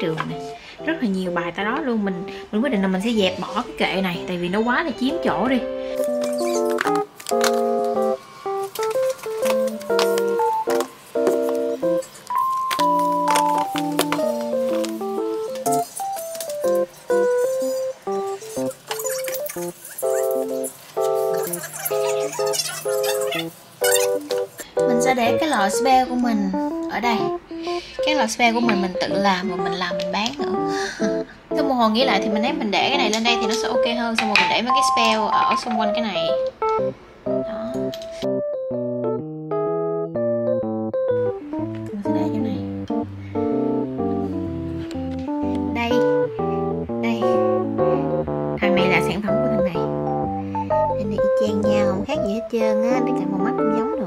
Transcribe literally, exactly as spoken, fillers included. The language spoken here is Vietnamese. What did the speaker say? trường này. Rất là nhiều bài tại đó luôn. Mình mình quyết định là mình sẽ dẹp bỏ cái kệ này, tại vì nó quá là chiếm chỗ đi. Mình sẽ để cái lọ spare của mình ở đây. Cái lọ spare của mình mình tự làm và mình làm mình bán nữa. Cái một hồi nghĩ lại thì mình thấy mình để cái này lên đây thì nó sẽ ok hơn. Xong rồi mình để mấy cái spare ở xung quanh cái này. Đó. Mình sẽ để chỗ này. Đây. Đây. Thằng này là sản phẩm của thằng này. Thằng này y chang nhau, không khác gì hết trơn á. Đến cả màu mắt cũng giống.